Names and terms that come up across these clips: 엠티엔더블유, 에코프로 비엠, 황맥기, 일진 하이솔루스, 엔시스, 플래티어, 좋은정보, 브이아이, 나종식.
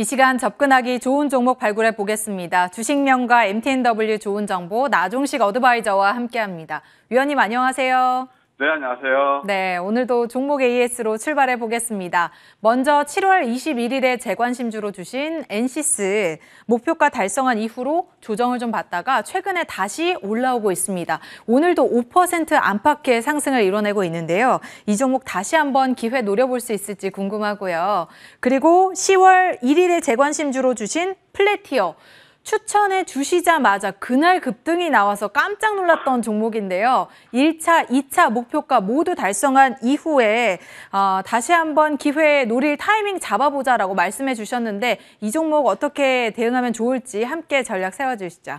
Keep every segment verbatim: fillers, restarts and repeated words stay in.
이 시간 접근하기 좋은 종목 발굴해 보겠습니다. 주식명가 엠티엔더블유 좋은 정보 나종식 어드바이저와 함께합니다. 위원님 안녕하세요. 네, 안녕하세요. 네, 오늘도 종목 에이에스로 출발해 보겠습니다. 먼저 칠월 이십일일에 재관심주로 주신 엔시스 목표가 달성한 이후로 조정을 좀 받다가 최근에 다시 올라오고 있습니다. 오늘도 오 퍼센트 안팎의 상승을 이뤄내고 있는데요. 이 종목 다시 한번 기회 노려볼 수 있을지 궁금하고요. 그리고 시월 일일에 재관심주로 주신 플래티어. 추천해 주시자마자 그날 급등이 나와서 깜짝 놀랐던 종목인데요. 일차, 이차 목표가 모두 달성한 이후에 어, 다시 한번 기회 노릴 타이밍 잡아보자라고 말씀해 주셨는데 이 종목 어떻게 대응하면 좋을지 함께 전략 세워주시죠.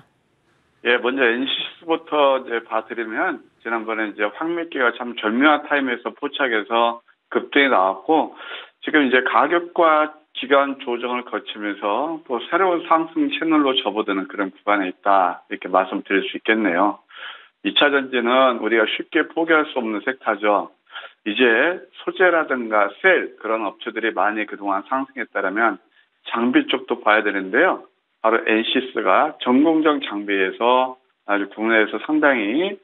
예, 먼저 엔시스부터 이제 봐드리면 지난번에 이제 황맥기가 참 절묘한 타임에서 포착해서 급등이 나왔고 지금 이제 가격과 기간 조정을 거치면서 또 새로운 상승 채널로 접어드는 그런 구간에 있다 이렇게 말씀드릴 수 있겠네요. 이 차 전지는 우리가 쉽게 포기할 수 없는 섹터죠. 이제 소재라든가 셀 그런 업체들이 많이 그동안 상승했다면 장비 쪽도 봐야 되는데요. 바로 엔시스가 전공정 장비에서 아주 국내에서 상당히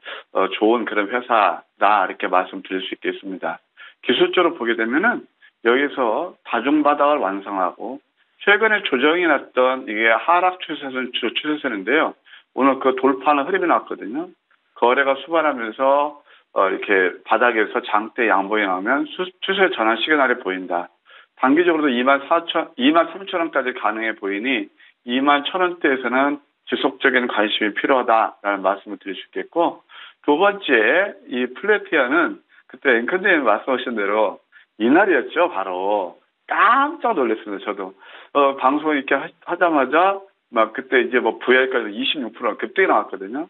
좋은 그런 회사다 이렇게 말씀드릴 수 있겠습니다. 기술적으로 보게 되면은 여기서 다중바닥을 완성하고 최근에 조정이 났던 이게 하락 추세선, 추세선인데요. 오늘 그 돌파하는 흐름이 났거든요. 거래가 수반하면서 어, 이렇게 바닥에서 장대 양봉이 나오면 추세 전환 시그널이 보인다. 단기적으로도 이만 삼천 원까지 가능해 보이니 이만 천 원대에서는 지속적인 관심이 필요하다라는 말씀을 드릴 수 있겠고 두 번째 이 플래티어는 그때 앵커님이 말씀하신 대로 이날이었죠, 바로. 깜짝 놀랐습니다, 저도. 어, 방송 이렇게 하, 하자마자, 막 그때 이제 뭐 브이아이까지 이십육 퍼센트 급등이 나왔거든요.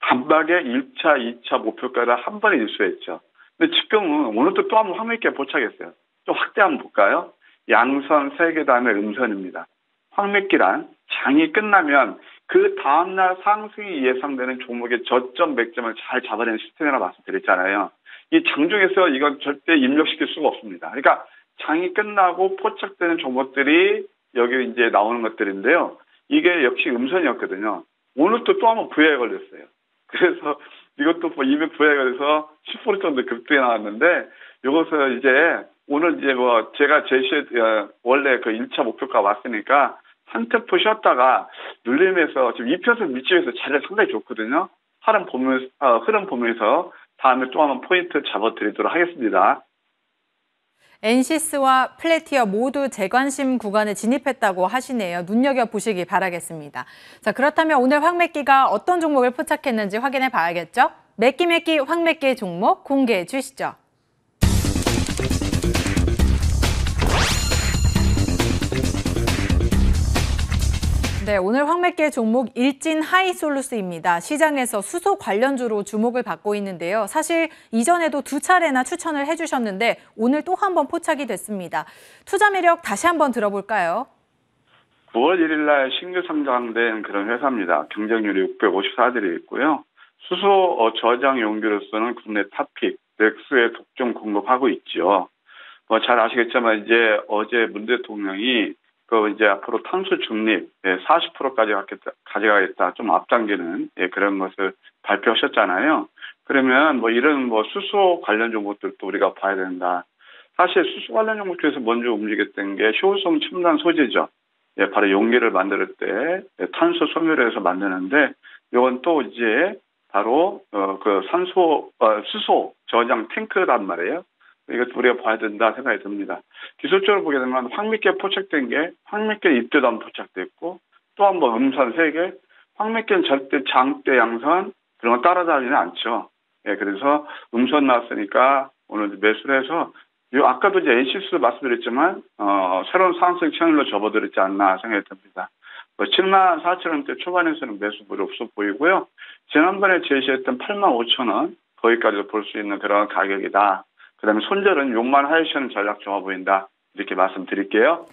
단박에 일차, 이차 목표가를 한 번에 인수했죠. 근데 지금은 오늘도 또 한 번 황맥기에 포착했어요. 또 확대 한번 볼까요? 양선 세 개 다음에 음선입니다. 황맥기란 장이 끝나면 그 다음날 상승이 예상되는 종목의 저점 맥점을 잘 잡아내는 시스템이라고 말씀드렸잖아요. 이 장중에서 이건 절대 입력시킬 수가 없습니다. 그러니까 장이 끝나고 포착되는 종목들이 여기 이제 나오는 것들인데요. 이게 역시 음선이었거든요. 오늘 또 또 한 번 브이아이 걸렸어요. 그래서 이것도 뭐 이미 브이아이 걸려서 십 퍼센트 정도 급등이 나왔는데 이것을 이제 오늘 이제 뭐 제가 제시해 원래 그 일 차 목표가 왔으니까 한 템포 쉬었다가 눌림에서 지금 이 퍼센트 밑집에서 자리가 상당히 좋거든요. 흐름 보면서, 어, 흐름 보면서 다음에 또 한번 포인트 잡아드리도록 하겠습니다. 엔시스와 플래티어 모두 재관심 구간에 진입했다고 하시네요. 눈여겨보시기 바라겠습니다. 자, 그렇다면 오늘 황맥기가 어떤 종목을 포착했는지 확인해 봐야겠죠? 맥기맥기 황맥기 종목 공개해 주시죠. 네, 오늘 황맥기 종목 일진 하이솔루스입니다. 시장에서 수소 관련주로 주목을 받고 있는데요. 사실 이전에도 두 차례나 추천을 해주셨는데 오늘 또 한 번 포착이 됐습니다. 투자 매력 다시 한번 들어볼까요? 구월 일일 날 신규 상장된 그런 회사입니다. 경쟁률이 육백오십사 들이 있고요. 수소 저장 용기로서는 국내 탑픽, 넥스에 독점 공급하고 있죠. 뭐 잘 아시겠지만 이제 어제 문 대통령이 그 이제 앞으로 탄소 중립 사십 퍼센트까지 가져가겠다 좀 앞당기는 그런 것을 발표하셨잖아요. 그러면 뭐 이런 뭐 수소 관련 종목들도 우리가 봐야 된다. 사실 수소 관련 종목 중에서 먼저 움직였던 게 효율성 첨단 소재죠. 예, 바로 용기를 만들 때 탄소 섬유를 해서 만드는데 이건 또 이제 바로 어 그 산소 어 수소 저장 탱크란 말이에요. 이것도 우리가 봐야 된다 생각이 듭니다. 기술적으로 보게 되면 황맥기에 포착된 게 황맥기에 입대도 한번 포착됐고 또 한번 음선 세 개 황맥기는 절대 장대 양선 그런 거 따라다니지는 않죠. 예, 그래서 음선 나왔으니까 오늘 매수를 해서 요 아까도 이제 엔시스 말씀드렸지만 어, 새로운 상승 채널로 접어들었지 않나 생각이 듭니다. 뭐 칠만 사천 원대 초반에서는 매수물이 없어 보이고요. 지난번에 제시했던 팔만 오천 원 거기까지도 볼 수 있는 그런 가격이다. 그 다음에 손절은 욕만 하이션 전략 좋아 보인다. 이렇게 말씀드릴게요.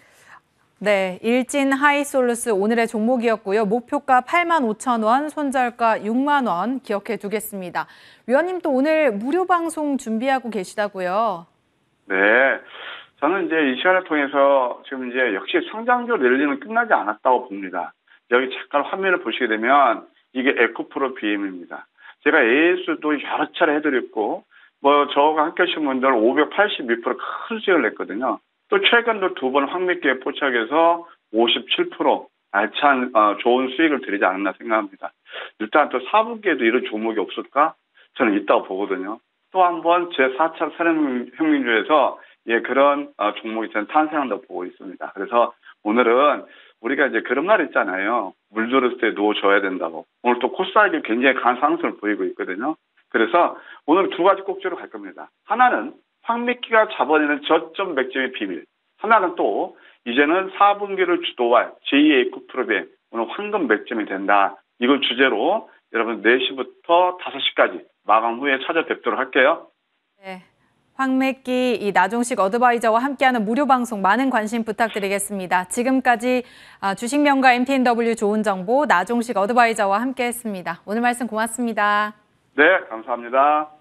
네, 일진 하이솔루스 오늘의 종목이었고요. 목표가 팔만 오천 원, 손절가 육만 원 기억해 두겠습니다. 위원님 또 오늘 무료 방송 준비하고 계시다고요? 네, 저는 이제 이 시간을 통해서 지금 이제 역시 성장주 랠리는 끝나지 않았다고 봅니다. 여기 잠깐 화면을 보시게 되면 이게 에코프로 비엠입니다. 제가 에이에스도 여러 차례 해드렸고, 뭐 저와 함께 하신 분들 오백팔십이 퍼센트 큰 수익을 냈거든요. 또 최근도 두 번 황맥기에 포착해서 오십칠 퍼센트 알찬 어, 좋은 수익을 드리지 않았나 생각합니다. 일단 또 사 분기에도 이런 종목이 없을까? 저는 있다고 보거든요. 또 한 번 제사 차 산업혁명주에서 예, 그런 어, 종목이 저는 탄생한다고 보고 있습니다. 그래서 오늘은 우리가 이제 그런 말 있잖아요. 물 들었을 때 노 줘야 된다고. 오늘 또 코스닥이 굉장히 강한 상승을 보이고 있거든요. 그래서 오늘 두 가지 꼭지로 갈 겁니다. 하나는 황맥기가 잡아내는 저점 맥점의 비밀. 하나는 또 이제는 사 분기를 주도할 제이의 에코프로비엠 오늘 황금 맥점이 된다. 이걸 주제로 여러분 네 시부터 다섯 시까지 마감 후에 찾아뵙도록 할게요. 네, 황맥기 이 나종식 어드바이저와 함께하는 무료 방송 많은 관심 부탁드리겠습니다. 지금까지 주식명가 엠티엔더블유 좋은 정보 나종식 어드바이저와 함께했습니다. 오늘 말씀 고맙습니다. 네, 감사합니다.